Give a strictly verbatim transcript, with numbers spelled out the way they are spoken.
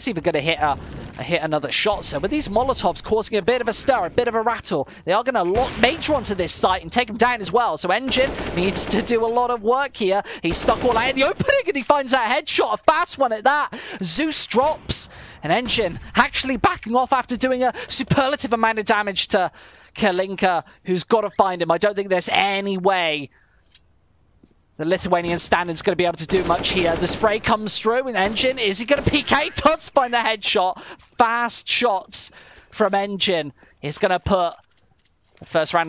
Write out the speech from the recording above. Let's see if we're going to hit a, a hit another shot. So with these Molotovs causing a bit of a stir, a bit of a rattle, they are going to lock maj three onto this site and take him down as well. So ngiN needs to do a lot of work here. He's stuck all out in the opening and he finds that headshot, a fast one at that. Zeus drops, and ngiN actually backing off after doing a superlative amount of damage to Kalinka, who's got to find him. I don't think there's any way the Lithuanian standard's going to be able to do much here. The spray comes through, and ngiN, is he going to P K? Does find the headshot. Fast shots from ngiN. He's going to put the first round on